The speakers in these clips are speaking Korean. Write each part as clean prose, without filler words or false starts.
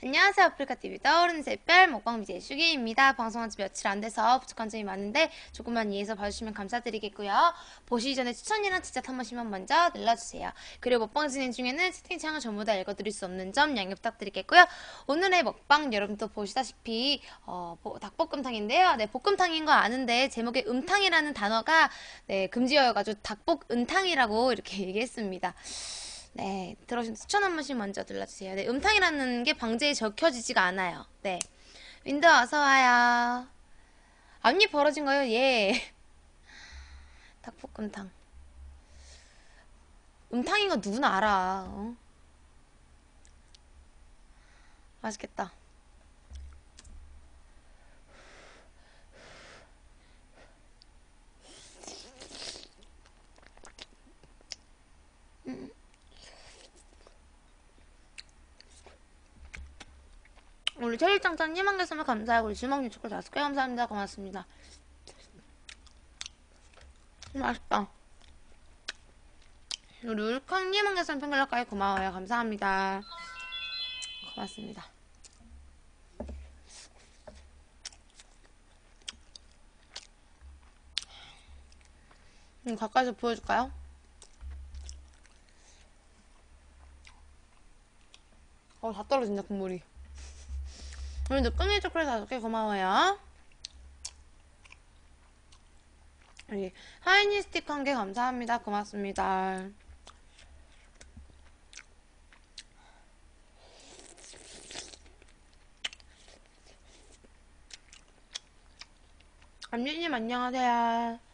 안녕하세요. 아프리카TV 떠오르는 샛별 먹방미디어 슈기입니다. 방송한 지 며칠 안 돼서 부족한 점이 많은데 조금만 이해해서 봐주시면 감사드리겠고요. 보시기 전에 추천이랑 지적 한 번씩만 먼저 눌러주세요. 그리고 먹방 진행 중에는 채팅창을 전부 다 읽어드릴 수 없는 점 양해 부탁드리겠고요. 오늘의 먹방 여러분도 보시다시피 닭볶음탕인데요. 네, 볶음탕인 거 아는데 제목에 음탕이라는 단어가 금지어여가지고 닭볶음탕이라고 이렇게 얘기했습니다. 네, 들어오신 추천 한 번씩 먼저 눌러주세요. 네, 음탕이라는 게 방제에 적혀지지가 않아요. 네, 윈도우 어서와요. 앞니 벌어진 거요? 예. 닭볶음탕. 음탕인 거 누구나 알아. 어? 맛있겠다. 우리 체리짱짱님 1만 개 선물 감사하고, 우리 주먹님 초콜릿 5개 감사합니다. 고맙습니다. 맛있다. 우리 울캉님 1만 개 선물 평균락까지 고마워요. 감사합니다. 고맙습니다. 가까이서 보여줄까요? 다 떨어진다, 국물이. 오늘 늦끈이 초콜릿 5개 고마워요. 우리 하이니 스틱 1개 감사합니다. 고맙습니다. 암유님 안녕하세요.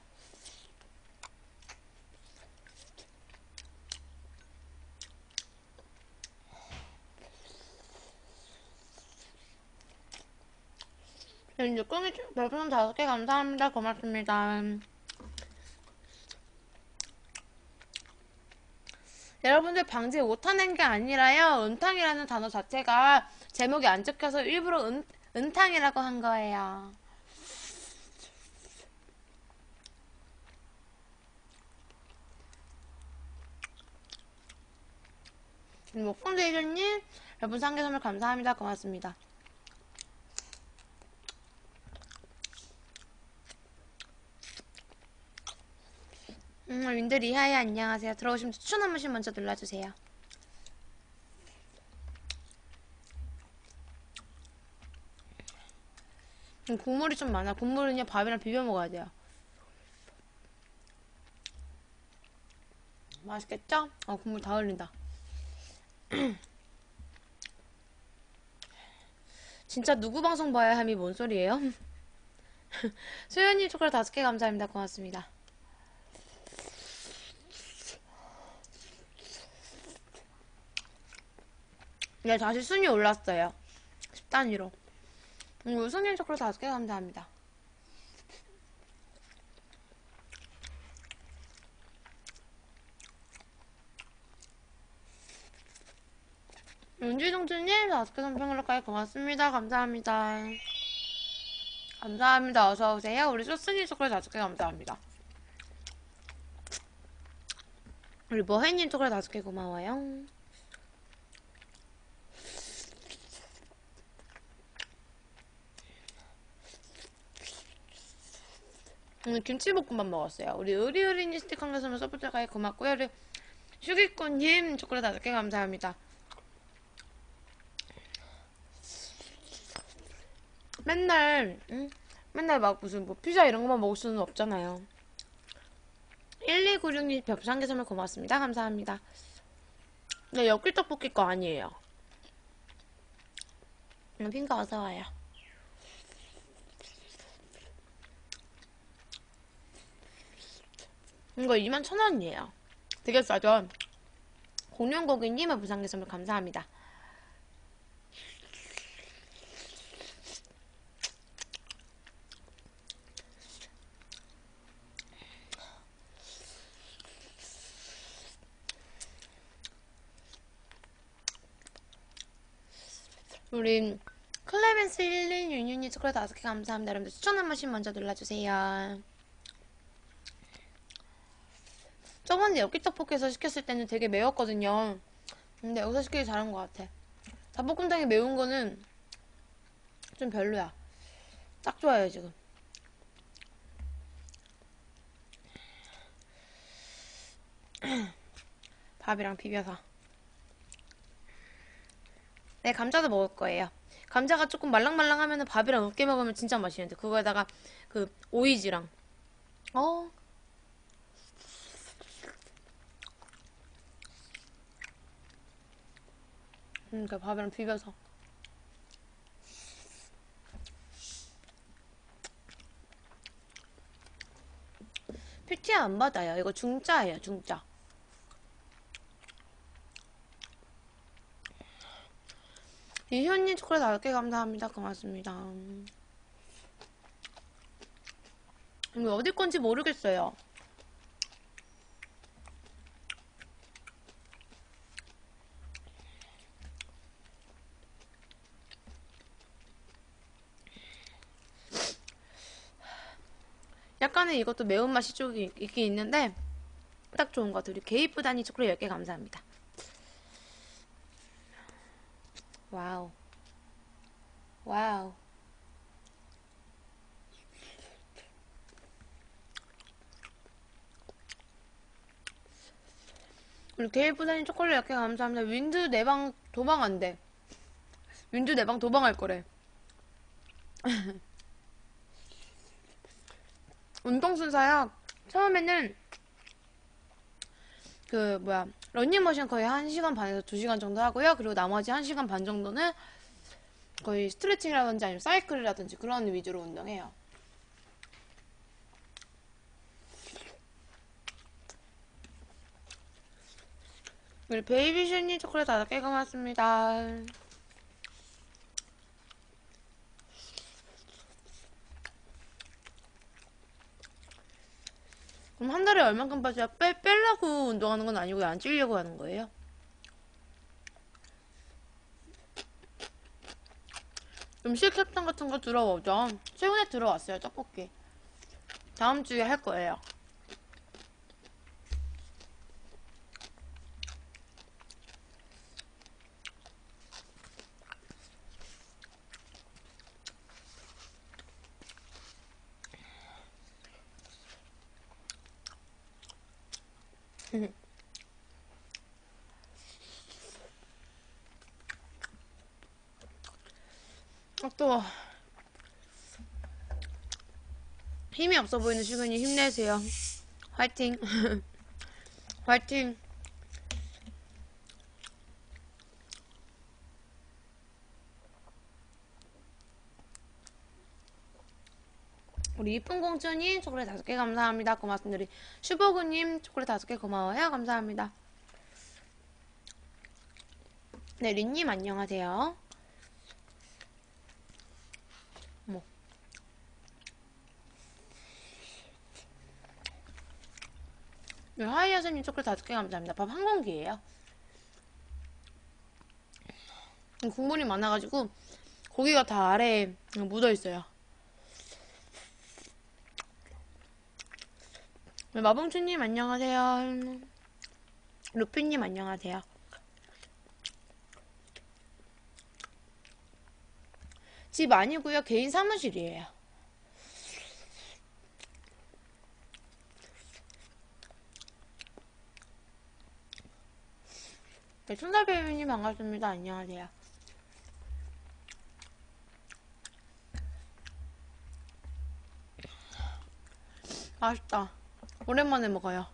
이제 꿈이 별풍선 5개 감사합니다. 고맙습니다. 여러분들 방제 못하는 게 아니라요. 음탕이라는 단어 자체가 제목에 안 적혀서 일부러 음탕이라고 한 거예요. 목공대리님 여러분 3개 선물 감사합니다. 고맙습니다. 윈드리하야 안녕하세요. 들어오시면 추천 한 번씩 먼저 눌러주세요. 국물이 좀 많아. 국물은 그냥 밥이랑 비벼 먹어야 돼요. 맛있겠죠? 국물 다 흘린다. 진짜 누구 방송 봐야 함이 뭔 소리예요? 소연님 초콜릿 5개 감사합니다. 고맙습니다. 네, 다시 순위 올랐어요. 10단위로. 우선님 초콜릿 5개 감사합니다. 윤지동주님 5개 선평으로까지 고맙습니다. 감사합니다. 감사합니다. 어서오세요. 우리 소스님 초콜릿 5개 감사합니다. 우리 머해님 초콜릿 5개 고마워요. 오늘 김치볶음밥 먹었어요. 우리 의리의리님 스틱 1개 선물 서포트가에 고맙고요. 우리 슈기꽃님 초콜릿 5개 감사합니다. 맨날 막 무슨 피자 이런 것만 먹을 수는 없잖아요. 1296님 벽수 1개 선물 고맙습니다. 감사합니다. 네, 엽기떡볶이 거 아니에요. 핑가 어서와요. 이거 21,000원이에요. 되게 싸죠? 공룡고기님의 부상계 선물 감사합니다. 우리 클레멘스 11 윤윤이 초콜릿 5개 감사합니다. 여러분들 추천 한 번씩 먼저 눌러주세요. 저번에 엽기떡볶이에서 시켰을 때는 되게 매웠거든요. 근데 여기서 시키기 잘한 것 같아. 닭볶음탕이 매운 거는 좀 별로야. 딱 좋아요 지금. 밥이랑 비벼서. 네, 감자도 먹을 거예요. 감자가 조금 말랑말랑하면은 밥이랑 으깨 먹으면 진짜 맛있는데, 그거에다가 그 오이지랑 그러니까 밥이랑 비벼서. PTA 안 받아요. 이거 중짜예요, 중짜. 이현님 초콜릿 10개 감사합니다. 고맙습니다. 이거 어디 건지 모르겠어요. 약간의 이것도 매운맛이 좀 있긴 있는데 딱 좋은 것 같아요. 우리 게이프다니 초콜릿 10개 감사합니다. 와우. 와우. 우리 게이프다니 초콜릿 10개 감사합니다. 윈드 내방 도망 안 돼. 윈드 내방 도망할 거래. 운동순서요. 처음에는 그 뭐야 러닝머신 거의 1시간 반에서 2시간 정도 하고요. 그리고 나머지 1시간 반 정도는 거의 스트레칭이라든지 아니면 사이클이라든지 그런 위주로 운동해요. 우리 베이비슈니 초콜릿 5개 고맙습니다. 그럼 한 달에 얼만큼 빠져야 빼려고 운동하는 건 아니고 안 찌려고 하는 거예요? 음식 협찬 같은 거 들어오죠? 최근에 들어왔어요, 떡볶이. 다음 주에 할 거예요. 또 힘이 없어 보이는 시근이 힘내세요. 화이팅. 화이팅. 우리 이쁜 공주님 초콜릿 5개 감사합니다. 고맙습니다. 우리 슈버그님 초콜릿 5개 고마워요. 감사합니다. 네, 린님 안녕하세요. 어머. 우리 하이아스님 초콜릿 5개 감사합니다. 밥 한 공기예요. 국물이 많아가지고 고기가 다 아래에 묻어있어요. 마봉추님 안녕하세요. 루피님 안녕하세요. 집 아니고요, 개인 사무실이에요. 네, 천사배우님 반갑습니다. 안녕하세요. 맛있다. 오랜만에 먹어요.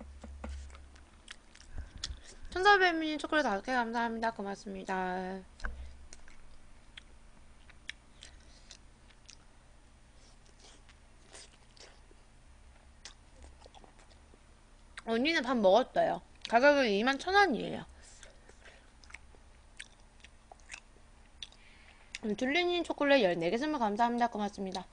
천사배우님 초콜릿 5개 감사합니다. 고맙습니다. 언니는 밥 먹었어요. 가격은 21,000원이에요. 둘리님 초콜릿 14개 선물 감사합니다. 고맙습니다.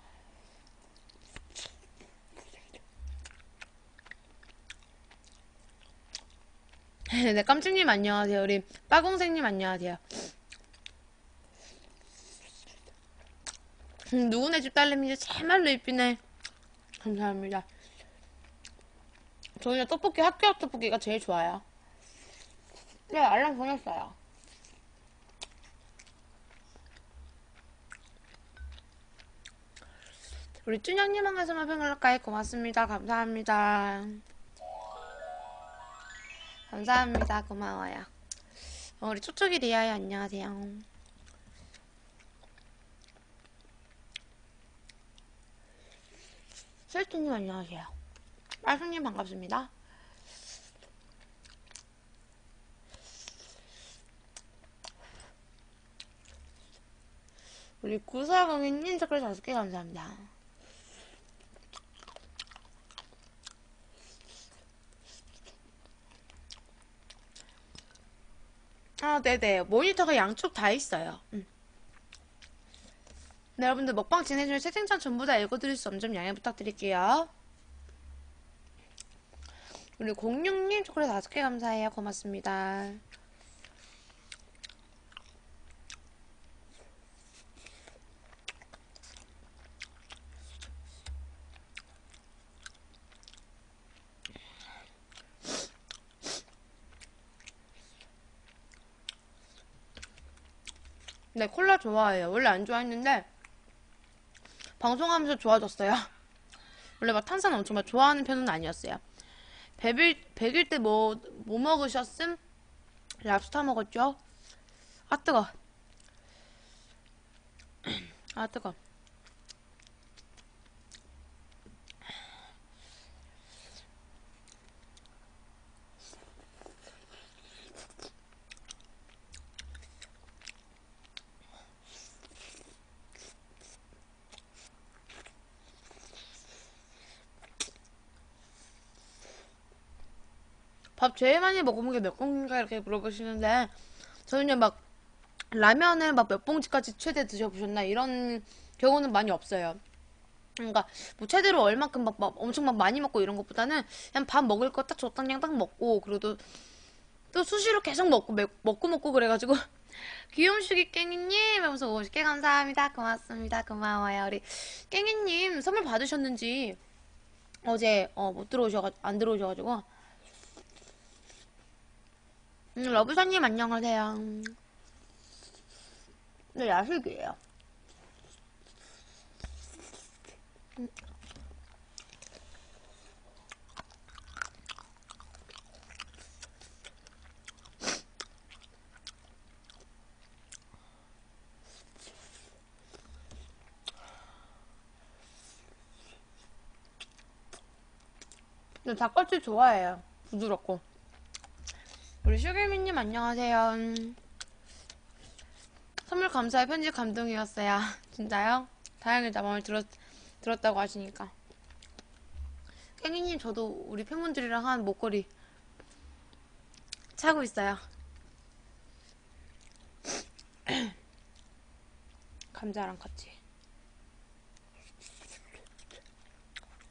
네, 깜찍님 안녕하세요. 우리 빠공생님 안녕하세요. 누구네 집 딸내미지 참말로 이쁘네. 감사합니다. 저희는 떡볶이, 학교 앞 떡볶이가 제일 좋아요. 네, 알람 보냈어요. 우리 쭈냥님한 가슴을 평일까지 고맙습니다. 감사합니다. 감사합니다. 고마워요. 우리 초초기 리아야 안녕하세요. 셀트님 안녕하세요. 빨순님 반갑습니다. 우리 구사공인님 댓글 5개 감사합니다. 아 네네, 모니터가 양쪽 다 있어요. 네, 여러분들 먹방 진행 중에 채팅창 전부 다 읽어드릴 수 없는 점 양해 부탁드릴게요. 우리 06님 초콜릿 5개 감사해요. 고맙습니다. 네, 콜라 좋아해요. 원래 안 좋아했는데 방송하면서 좋아졌어요. 원래 막 탄산 엄청 막 좋아하는 편은 아니었어요. 100일 때 뭐 먹으셨음? 랍스터 먹었죠? 아 뜨거. 아 뜨거. 밥 제일 많이 먹은 게 몇 공기인가 이렇게 물어보시는데, 저는요 막 라면을 막 몇 봉지까지 최대 드셔보셨나 이런 경우는 많이 없어요. 그러니까 뭐 최대로 얼만큼 막 엄청 막 많이 먹고 이런 것보다는 그냥 밥 먹을 거 딱 적당히 딱 먹고, 그리고 또 수시로 계속 먹고 그래가지고 귀염식이 깽이님 하면서 50개 감사합니다. 고맙습니다. 고마워요. 우리 깽이님 선물 받으셨는지 어제 못 들어오셔가지고 안 들어오셔가지고. 러브사님 안녕하세요. 네, 야식이에요. 네, 닭꼬치 좋아해요. 부드럽고. 우리 슈글미님 안녕하세요. 선물 감사의 편지 감동이었어요. 진짜요? 다행이다. 마음에 들었다고 하시니까. 깽이님 저도 우리 팬분들이랑 한 목걸이 차고 있어요. 감자랑 같이.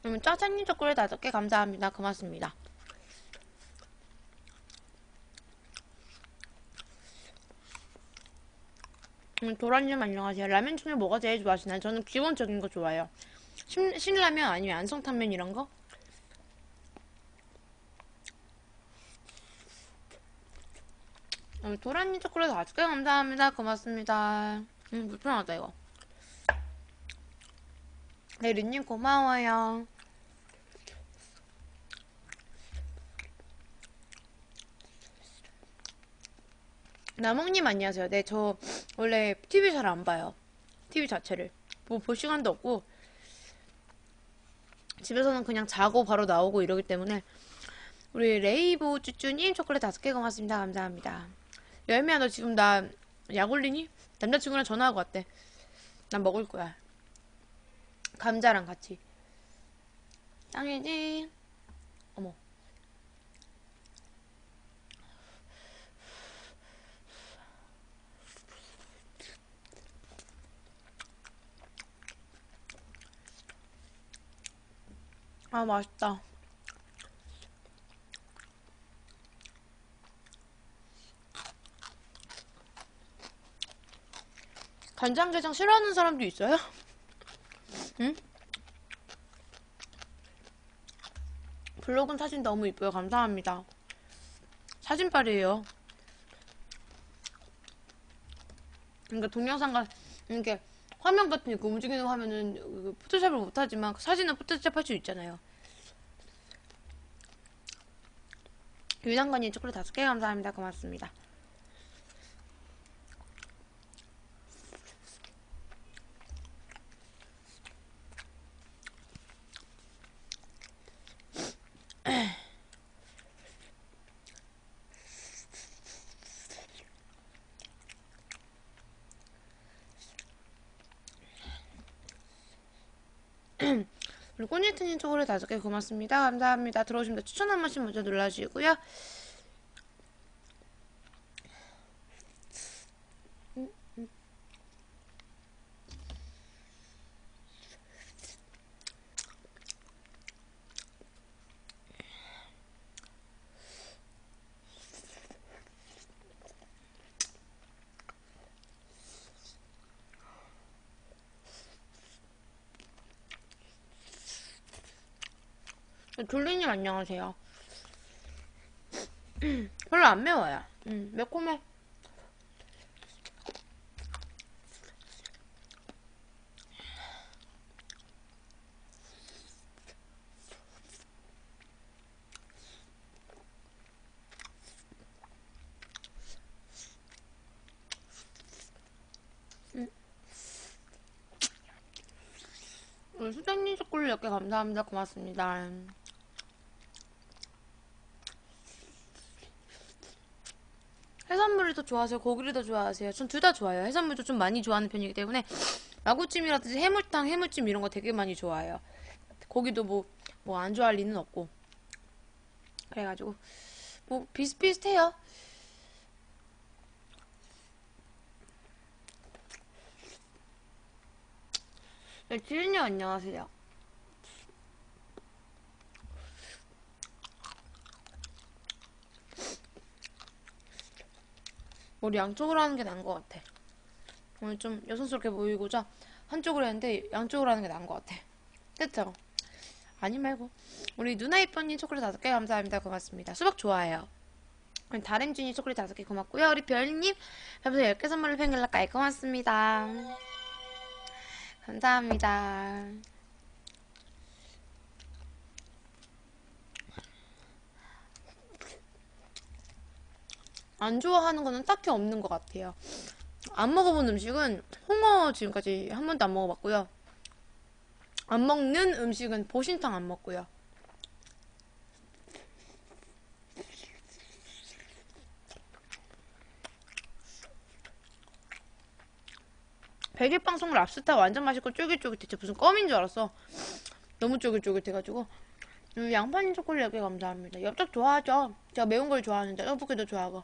그러면 짜장님 초콜릿 5개 감사합니다. 고맙습니다. 도라님 안녕하세요. 라면 중에 뭐가 제일 좋아하시나요? 저는 기본적인 거 좋아해요. 신라면 아니면 안성탕면 이런 거? 도라님 초콜릿 5개 감사합니다. 고맙습니다. 불편하다 이거. 네, 린님 고마워요. 나몽님 안녕하세요. 네, 저 원래 TV 잘 안 봐요. TV 자체를 뭐 볼 시간도 없고 집에서는 그냥 자고 바로 나오고 이러기 때문에. 우리 레이보 쭈쭈님 초콜릿 5개 고맙습니다. 감사합니다. 열매야, 너 지금 나 약 올리니? 남자친구랑 전화하고 왔대. 난 먹을 거야. 감자랑 같이. 짱이지? 어머. 아 맛있다. 간장게장 싫어하는 사람도 있어요? 응? 블로그 사진 너무 이뻐요. 감사합니다. 사진빨이에요. 그러니까 동영상과 이렇게 화면 같은 그 움직이는 화면은 포토샵을 못하지만 사진은 포토샵 할 수 있잖아요. 유상건이 초콜릿 5개 감사합니다. 고맙습니다. 그리고 꼬니트님 초콜릿 5개 고맙습니다. 감사합니다. 들어오시면 추천 한 번씩 먼저 눌러주시고요. 졸리님 안녕하세요. 별로 안 매워요. 매콤해. 우리 수장님 초콜릿 10개 감사합니다. 고맙습니다. 해산물을 더 좋아하세요? 고기를 더 좋아하세요? 전 둘 다 좋아해요. 해산물도 좀 많이 좋아하는 편이기 때문에 마구찜이라든지 해물탕, 해물찜 이런 거 되게 많이 좋아해요. 고기도 뭐 안 좋아할 리는 없고. 그래가지고 뭐 비슷비슷해요. 네, 지은이 안녕하세요. 머리 양쪽으로 하는 게 나은 것 같아. 오늘 좀 여성스럽게 보이고자 한쪽으로 했는데 양쪽으로 하는 게 나은 것 같아. 그쵸? 아니 말고 우리 누나 이쁜님 초콜릿 5개 감사합니다. 고맙습니다. 수박 좋아해요. 우리 다림준이 초콜릿 5개 고맙고요. 우리 별님 별부터 10개 선물을 팽글라 까이 고맙습니다. 감사합니다. 안 좋아하는 거는 딱히 없는 것 같아요. 안 먹어본 음식은 홍어 지금까지 한 번도 안 먹어봤고요. 안 먹는 음식은 보신탕 안 먹고요. 백일빵 속 랍스타 완전 맛있고 쫄깃쫄깃 대체 무슨 껌인 줄 알았어. 너무 쫄깃쫄깃해가지고. 양파님 초콜릿 10개 감사합니다. 엽떡 좋아하죠? 제가 매운 걸 좋아하는데 떡볶이도 좋아하고.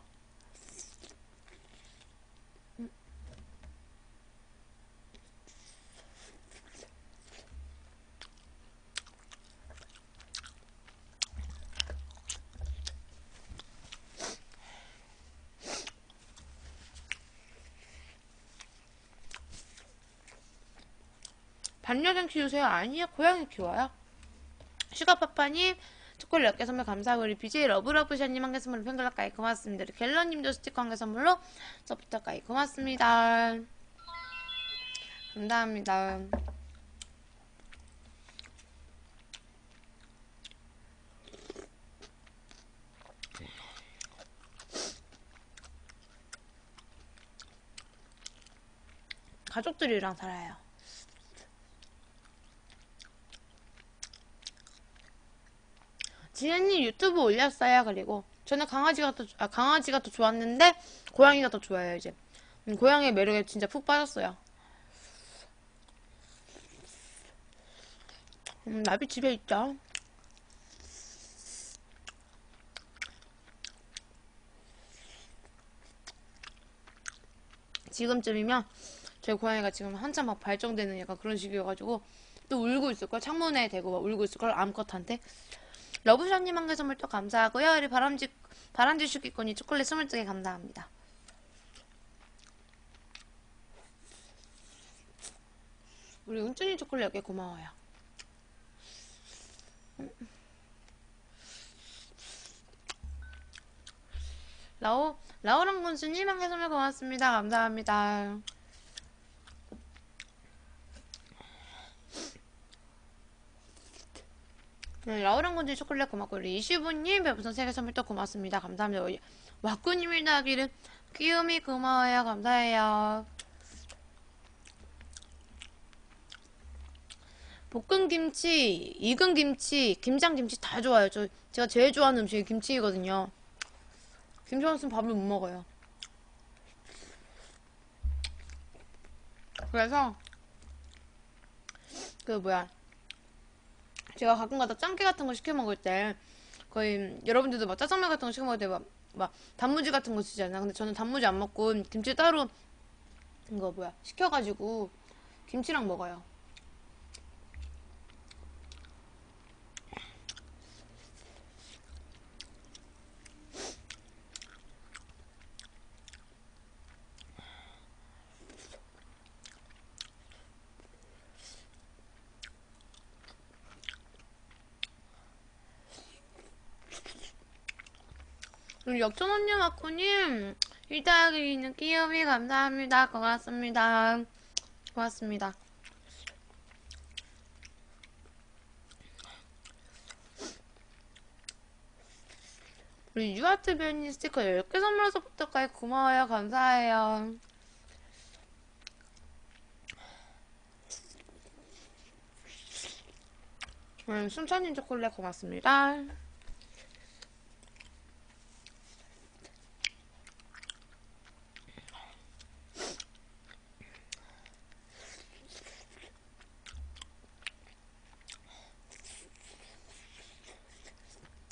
반려견 키우세요? 아니요, 고양이 키워요. 슈가파파님 초콜릿 10개 선물 감사하고, 우리 BJ 러브러브샷님 1개 선물로 팬글라 까이 고맙습니다. 우리 갤런님도 스티커 1개 선물로 서포터 까이 고맙습니다. 감사합니다. 가족들이랑 살아요. 지은님 유튜브 올렸어요. 그리고 저는 강아지가 더 좋았는데 고양이가 더 좋아요. 이제 고양이의 매력에 진짜 푹 빠졌어요. 나비 집에 있죠. 지금쯤이면 제 고양이가 지금 한참 막 발정되는 약간 그런 식이어가지고 또 울고 있을걸. 창문에 대고 막 울고 있을걸. 암컷한테. 러브샷님 1개 선물 또 감사하고요. 우리 바람쥐 슈기꾼이 초콜릿 22개 감사합니다. 우리 은준이 초콜릿 10개 고마워요. 라오랑 군수님 1개 선물 고맙습니다. 감사합니다. 네, 라우랑군지 초콜릿 고맙고, 우리 이슈부님, 별풍선 3개 선물 또 고맙습니다. 감사합니다. 우리 와꾸님 일나기를 귀요미 고마워요. 감사해요. 볶음김치, 익은김치, 김장김치 다 좋아요. 제가 제일 좋아하는 음식이 김치이거든요. 김치 없으면 밥을 못 먹어요. 그래서 제가 가끔가다 짬깨 같은 거 시켜 먹을 때 거의 여러분들도 막 짜장면 같은 거 시켜 먹을 때 막 단무지 같은 거 쓰잖아. 근데 저는 단무지 안 먹고 김치 따로 시켜가지고 김치랑 먹어요. 우리 역촌언니 마코님 일다기는 끼요미 감사합니다. 고맙습니다. 고맙습니다. 우리 유아트 변이 스티커 10개 선물해서 부탁해. 고마워요. 감사해요. 순천인 초콜릿 고맙습니다.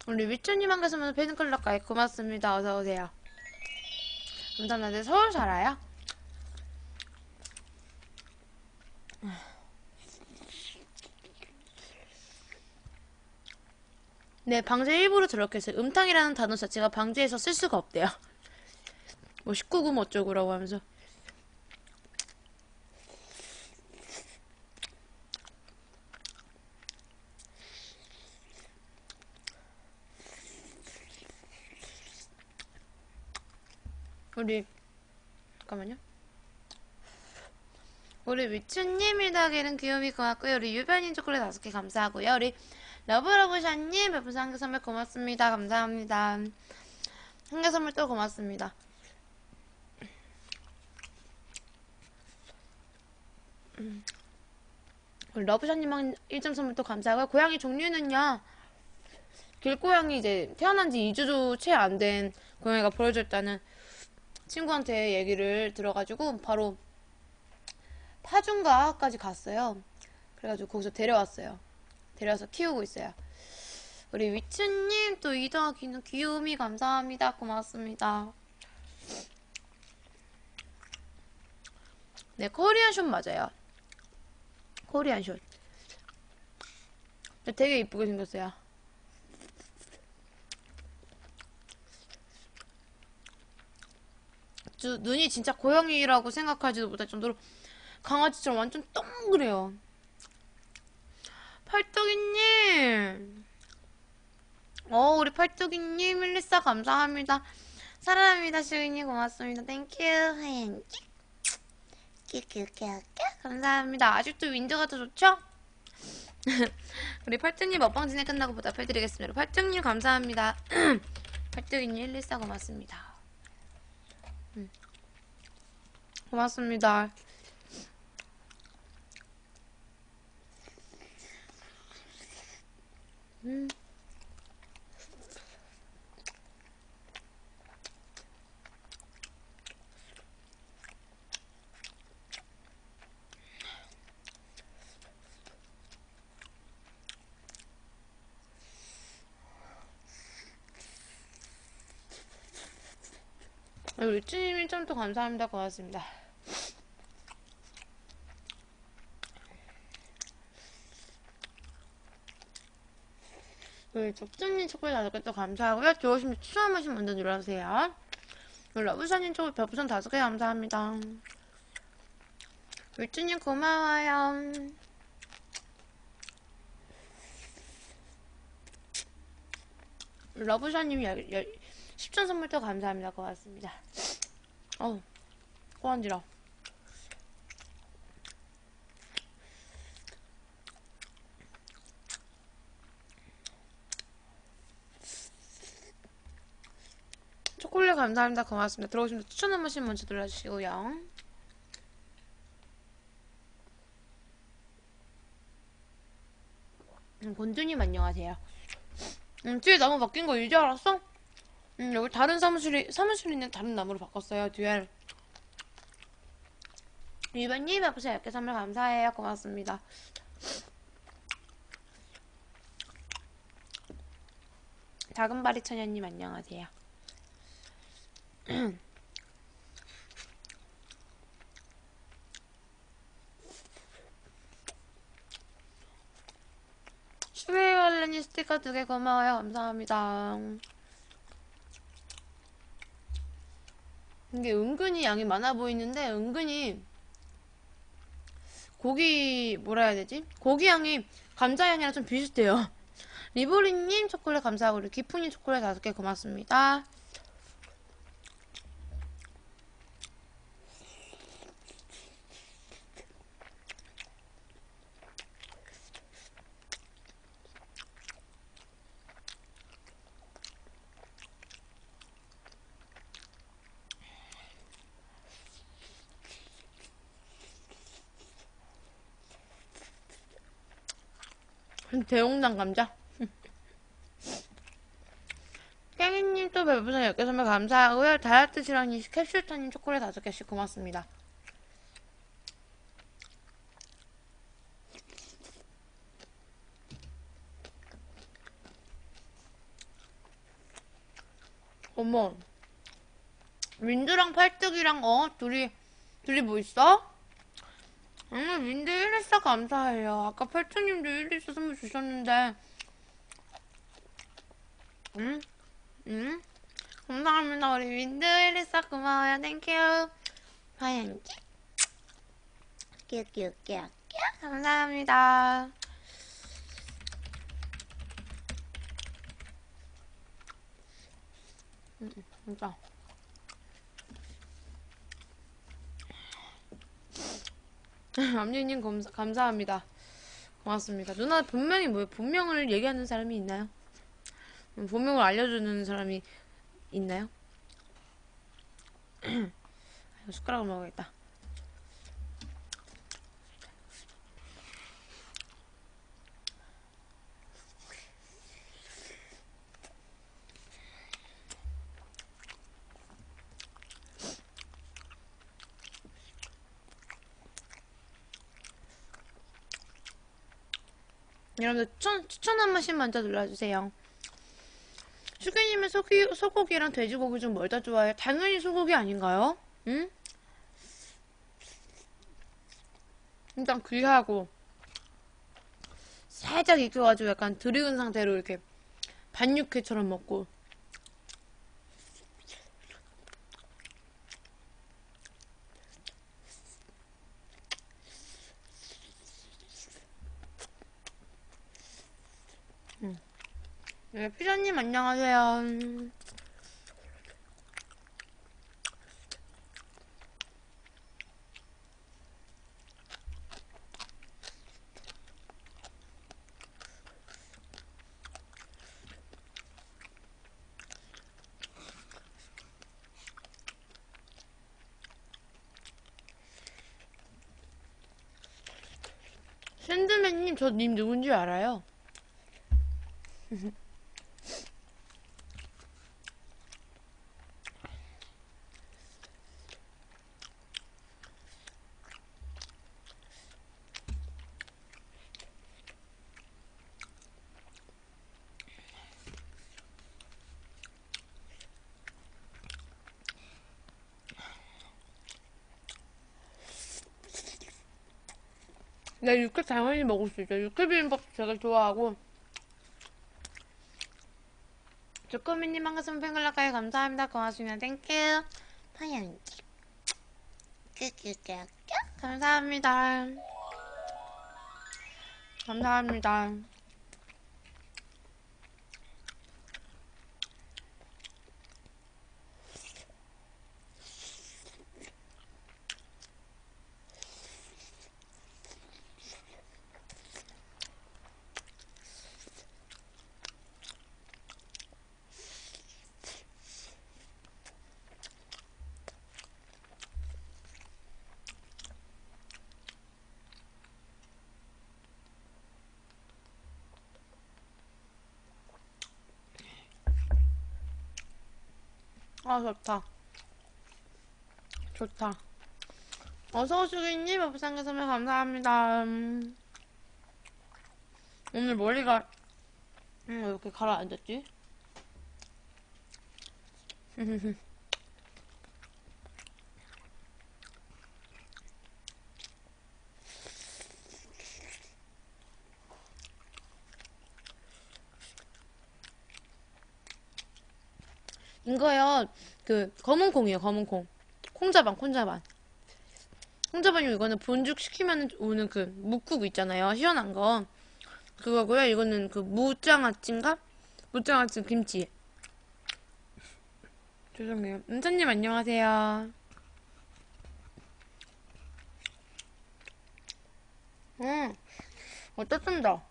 우리 위추님 한 개서만 팬클럽 가입 고맙습니다. 어서오세요. 감사합니다. 서울 살아요? 네, 방제 일부러 저렇게 했어요. 음탕이라는 단어 자체가 방제에서 쓸 수가 없대요. 뭐 19금 어쩌고라고 하면서. 우리 잠깐만요. 우리 위추님 일다기는 귀요미 고맙고요. 우리 유변인 초콜릿 5개 감사하고요. 우리 러브러브샷님 별풍선 1개 선물 고맙습니다. 감사합니다. 1개 선물 또 고맙습니다. 우리 러브샷님 1점 선물 또 감사하고요. 고양이 종류는요, 길고양이, 이제 태어난 지 2주도 채 안 된 고양이가 보여줬다는 친구한테 얘기를 들어가지고 바로 파주인가까지 갔어요. 그래가지고 거기서 데려왔어요. 데려와서 키우고 있어요. 우리 위츠님 또 이더하기는 귀요미 감사합니다. 고맙습니다. 네, 코리안숏 맞아요. 코리안숏 되게 이쁘게 생겼어요. 눈이 진짜 고양이라고 생각하지도 못할 정도로 강아지처럼 완전 동그래요. 팔뚝이님, 우리 팔뚝이님 114 감사합니다. 사랑합니다. 시우이님 고맙습니다. 땡큐. 큐큐큐큐 감사합니다. 아직도 윈드가 더 좋죠? 우리 팔뚝님 먹방 진행 끝나고 보답해드리겠습니다. 팔뚝님 감사합니다. 팔뚝이님 114 고맙습니다. 고맙습니다. 루치님 1점 또 감사합니다. 고맙습니다. 우리 족주님 초콜릿 5개 또 감사하고요. 좋으시면 추첨하신 분들 눌러주세요. 우리 러브샤님 초콜릿 별풍선 5개 감사합니다. 루치님 고마워요. 러브샤님 10천 선물 또 감사합니다. 고맙습니다. 어우, 고안지러. 초콜릿 감사합니다. 고맙습니다. 들어오시면 추천 한 번씩 먼저 눌러주시고요. 곤두님 안녕하세요. 뒤에 나무 바뀐 거 이제 알았어? 여기 다른 사무실에 있는 다른 나무로 바꿨어요. 뒤에 유변님 앞에서 얇게 선물 감사해요. 고맙습니다. 작은바리 처녀님 안녕하세요. 슈웨이 할렌이 스티커 2개 고마워요. 감사합니다. 이게 은근히 양이 많아 보이는데 은근히 고기 뭐라 해야 되지? 고기 양이 감자 양이랑 좀 비슷해요. 리보리님 초콜릿 감사하고 우리 기프님 초콜릿 5개 고맙습니다. 대용량 감자. 깽이님 또 별풍선 10개 선물 감사하고요. 다이어트 지렁이 캡슐타님 초콜릿 5개씩 고맙습니다. 어머, 민두랑 팔뚝이랑 둘이 뭐 있어? 민드 1회사 감사해요. 아까 팔촌님도 1회사 선물 주셨는데. 감사합니다. 우리 민드 1회사 고마워요. 땡큐. 화양기. 끼끼끼끼. 감사합니다. 진짜. 암유님 감사합니다. 고맙습니다. 누나 본명이 뭐예요? 본명을 얘기하는 사람이 있나요? 본명을 알려주는 사람이 있나요? 숟가락을 먹어야겠다. 여러분들 추천 한 번씩 먼저 눌러주세요. 슈기님은 소고기랑 돼지고기 좀 뭘 더 좋아해요? 당연히 소고기 아닌가요? 응? 일단 귀하고 살짝 익혀가지고 약간 들이은 상태로 이렇게 반육회처럼 먹고 네, 피자님 안녕하세요. 샌드맨님, 저 님 누군지 알아요? 네, 육회 당연히 먹을 수 있죠. 육회 비빔밥도 제가 좋아하고. 조코미님 반갑습니다. 팬클럽까지 감사합니다. 고맙습니다. 땡큐. 파양기. 끄끄끄. 감사합니다. 감사합니다. 아, 좋다. 좋다. 어서오시기님, 부산계 선물 감사합니다. 오늘 머리가, 왜 이렇게 가라앉았지? 이거요, 검은콩이에요, 검은콩. 콩자반, 콩자반. 콩자반이고, 이거는 본죽 시키면 오는 묵국 있잖아요. 시원한 거. 그거고요. 이거는 무장아찌인가? 무장아찌 김치. 죄송해요. 은찬님 안녕하세요. 어쨌든다.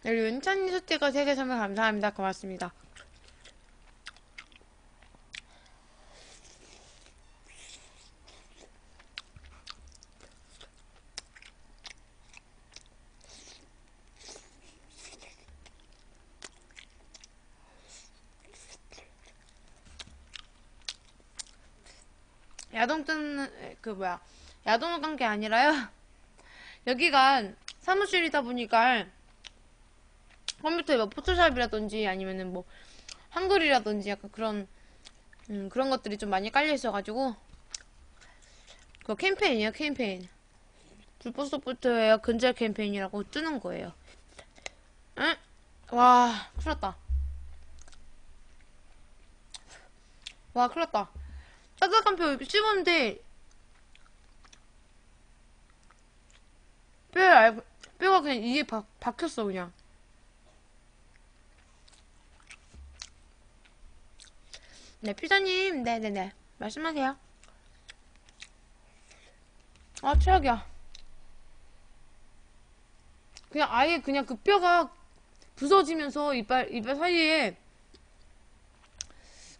그리고 은찬님 스티커 3개 선물 감사합니다. 고맙습니다. 야동 뜬, 야동을 깐 게 아니라요. 여기가 사무실이다 보니까 컴퓨터에 뭐 포토샵이라든지 아니면은 뭐 한글이라든지 약간 그런, 그런 것들이 좀 많이 깔려있어가지고. 그거 캠페인이에요, 캠페인. 불법소프트웨어 근절 캠페인이라고 뜨는 거예요. 응? 와, 큰일 났다. 와, 큰일 났다. 따뜻한 표 이렇게 씹었는데 뼈가 그냥 이게 박혔어 그냥. 네 피자님, 네네네 말씀하세요. 아 최악이야. 그냥 아예 그냥 그 뼈가 부서지면서 이빨 사이에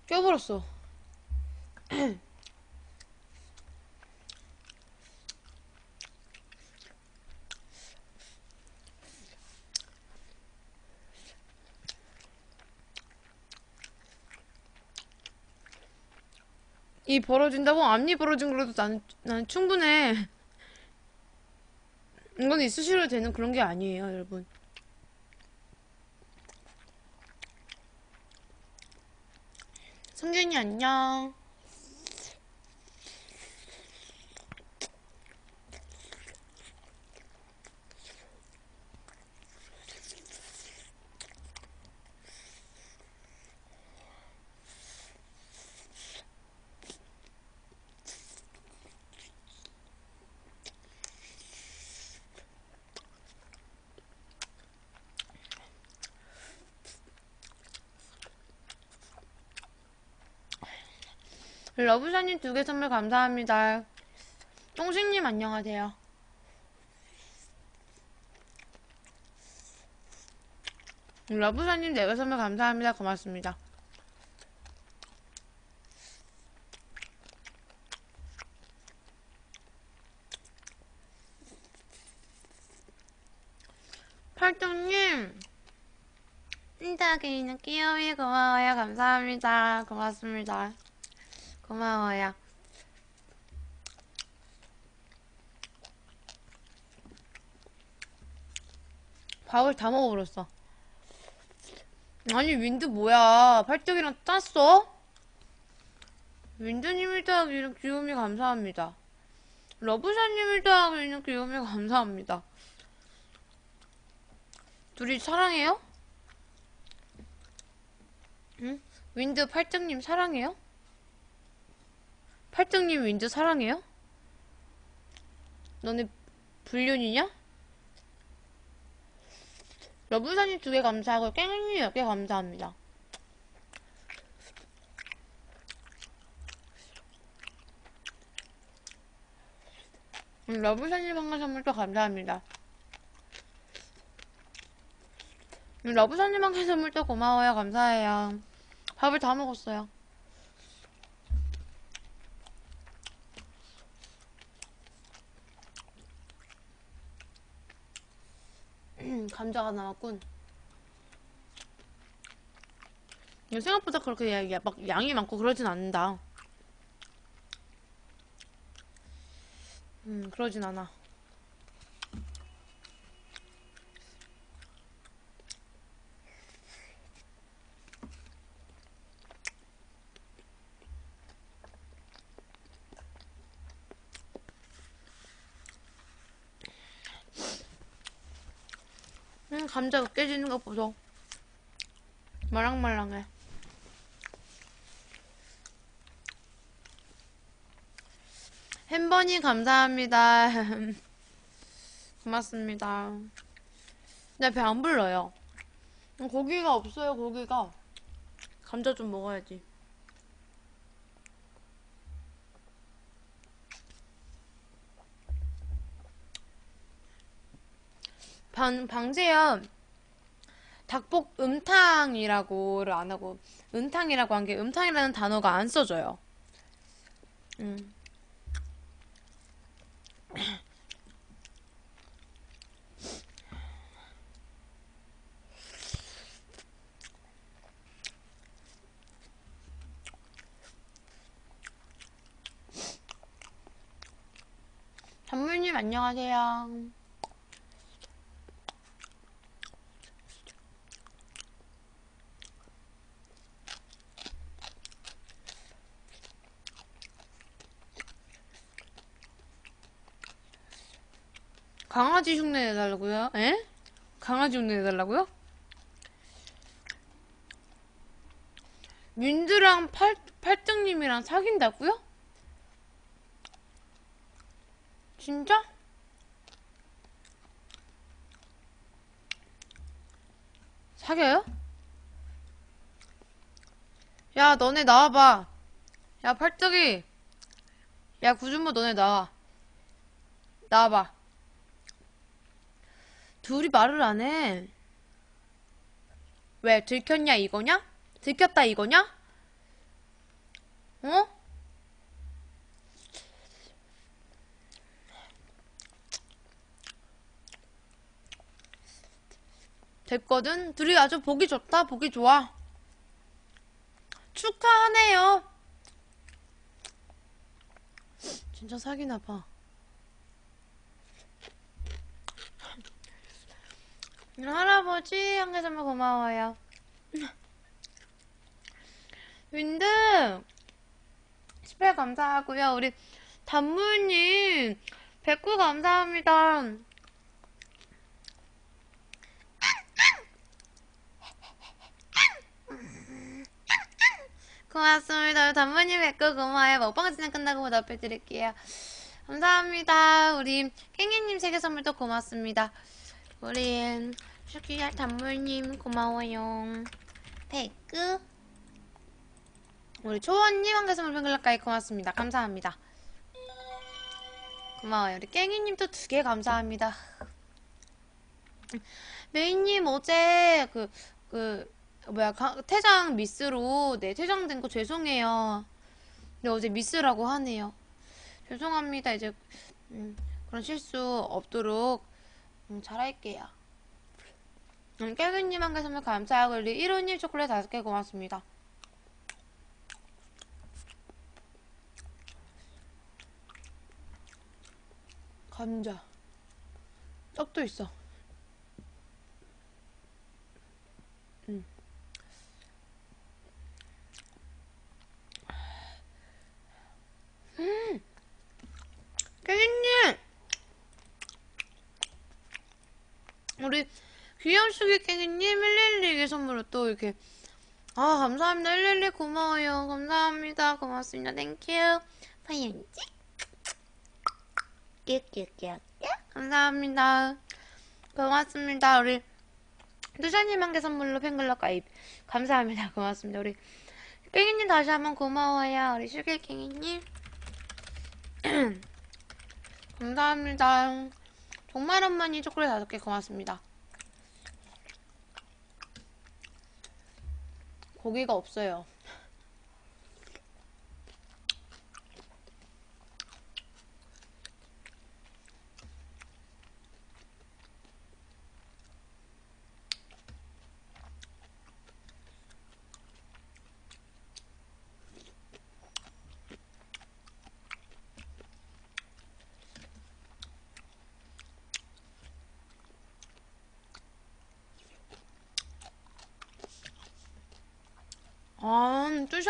껴버렸어. 이 벌어진다고? 앞니 벌어진 거라도 난 충분해. 이건 있으시로 되는 그런 게 아니에요, 여러분. 성균이 안녕. 러브샤님 2개 선물 감사합니다. 똥식님 안녕하세요. 러브샤님 4개 선물 감사합니다. 고맙습니다. 팔뚝님 인다게이는 귀여워요. 고마워요. 감사합니다. 고맙습니다. 고마워요. 밥을 다 먹어버렸어. 아니 윈드 뭐야, 팔뚝이랑 짰어? 윈드님 1더하기는 귀요미 감사합니다. 러브샷님 1더하기는 귀요미 감사합니다. 둘이 사랑해요? 응? 윈드 팔뚝님 사랑해요? 팔뚝님 윈드 사랑해요? 너네 불륜이냐? 러브사님 2개 감사하고 깽님 10개 감사합니다. 러브사님 방금 선물도 감사합니다. 러브사님 방금 선물도 고마워요. 감사해요. 밥을 다 먹었어요. 감자가 나왔군. 생각보다 그렇게 막 양이 많고 그러진 않는다. 그러진 않아. 감자가 깨지는 거 보소. 말랑말랑해. 햄버니 감사합니다. 고맙습니다. 나 배 안 불러요. 고기가 없어요. 고기가. 감자 좀 먹어야지. 방제요. 닭볶 음탕이라고를 안 하고 은탕이라고 한 게 음탕이라는 단어가 안 써져요. 단물님 안녕하세요. 강아지 흉내 내달라고요? 에? 강아지 흉내 내달라고요? 민드랑 팔등님이랑 사귄다고요? 진짜? 사겨요? 야, 너네 나와봐. 야, 팔뚝이. 야, 구준모 너네 나와. 나와봐. 둘이 말을 안 해. 왜? 들켰냐 이거냐? 들켰다 이거냐? 어? 됐거든? 둘이 아주 보기 좋다. 보기 좋아. 축하하네요. 진짜 사귀나 봐. 할아버지 한개 정말 고마워요. 윈드 스펠 감사하고요. 우리 단무님 100구 감사합니다. 고맙습니다. 단무님 100구 고마워요. 먹방 진행 끝나고 보답 해드릴게요. 감사합니다. 우리 깽이님 3개 선물도 고맙습니다. 우리 슈키야 단물님 고마워요. 백구 우리 초원님 한 개씩 물병글라까지 고맙습니다. 감사합니다. 고마워요. 우리 깽이님도 2개 감사합니다. 메인님 어제 퇴장 미스로 네 퇴장된 거 죄송해요. 근데 어제 미스라고 하네요. 죄송합니다. 이제 그런 실수 없도록 잘할게요. 깨근님 한개 선물 감사하고 우리 1호님 초콜릿 5개 고맙습니다. 감자 떡도 있어. 깨근님 우리 귀염숙이 깽이님 112개 선물로 또 이렇게 아 감사합니다. 112 고마워요. 감사합니다. 고맙습니다. 땡큐 파이언지 끼끼끼끼 감사합니다. 고맙습니다. 우리 두샤님 한 개 선물로 팬클럽 가입 감사합니다. 고맙습니다. 우리 깽이님 다시 한번 고마워요. 우리 슈길 깽이님 감사합니다. 정말 엄마니 초콜릿 5개 고맙습니다. 고기가 없어요.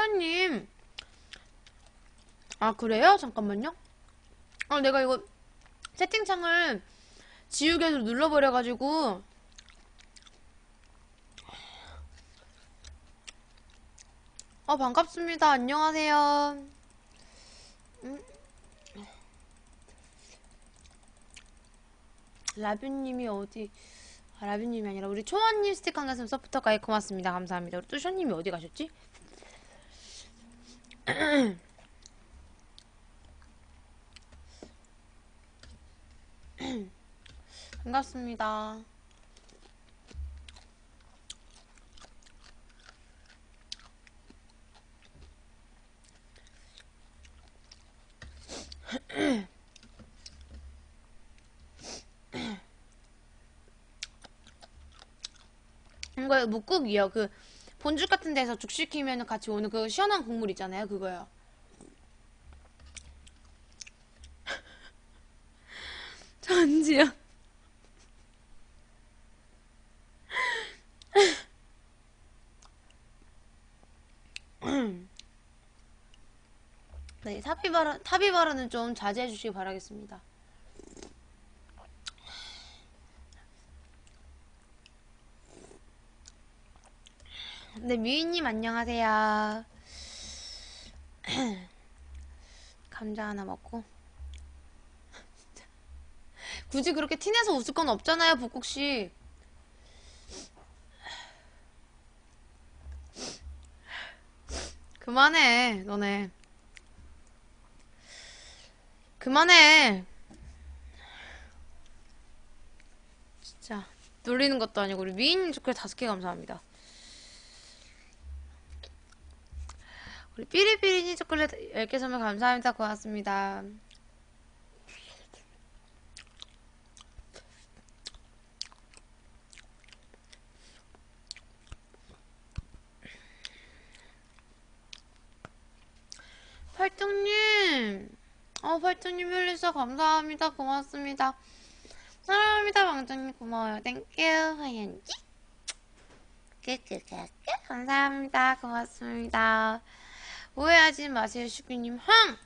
선배님. 아, 그래요? 잠깐만요. 아, 내가 이거 세팅창을 지우개 해서 눌러버려가지고. 아, 반갑습니다. 안녕하세요. 라뷰님이 어디, 아, 라뷰님이 아니라 우리 초원님 스티커 한 가슴 서포터 가입 고맙습니다. 감사합니다. 우리 뚜션님이 어디 가셨지? 반갑습니다. 이거 묵국이요. 그 본죽 같은 데서 죽 시키면 같이 오는 그 시원한 국물 있잖아요. 그거요. 전지현. 네, 탑이 발언은 좀 자제해 주시기 바라겠습니다. 네, 미인님 안녕하세요. 감자 하나 먹고. 굳이 그렇게 티내서 웃을 건 없잖아요, 북국씨. 그만해, 너네. 그만해. 진짜 놀리는 것도 아니고. 우리 미인 댓글 5개 감사합니다. 우리 삐리삐리니 초콜릿 10개 선물 감사합니다. 고맙습니다. 팔뚝님, 팔뚝님 흘리셔 감사합니다. 고맙습니다. 사랑합니다. 방장님 고마워요. 땡큐. 하얀지 끄끄끄 감사합니다. 고맙습니다. 오해하지 마세요, 슈기님. 헝!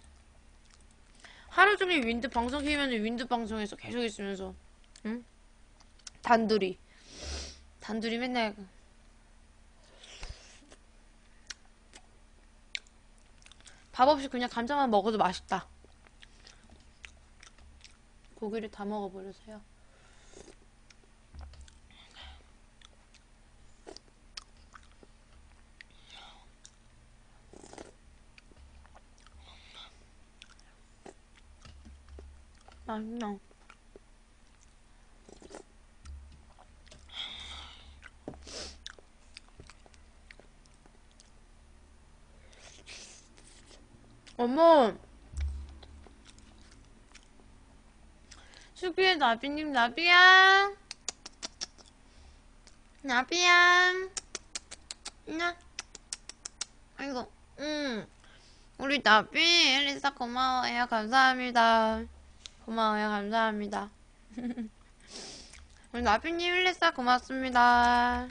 하루종일 윈드 방송 키면 윈드 방송에서 계속 있으면서, 응? 단둘이 맨날. 밥 없이 그냥 감자만 먹어도 맛있다. 고기를 다 먹어버려서요. 맛있나? 어머, 슈기의 나비님, 나비야, 나, 아이고, 우리 나비, 엘리사 고마워요, 감사합니다. 고마워요, 감사합니다. 우리 나비님, 일레사 고맙습니다.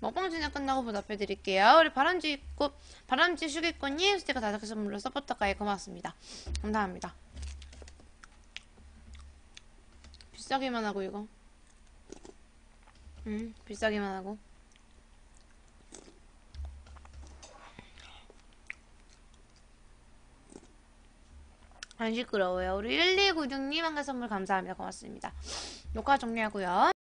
먹방 진행 끝나고 보답해드릴게요. 우리 바람쥐 슈기꾼님 스티커 5개 선물로 서포터까지 고맙습니다. 감사합니다. 비싸기만 하고 이거. 비싸기만 하고. 안 시끄러워요. 우리 1296님 한개 선물 감사합니다. 고맙습니다. 녹화 종료하고요.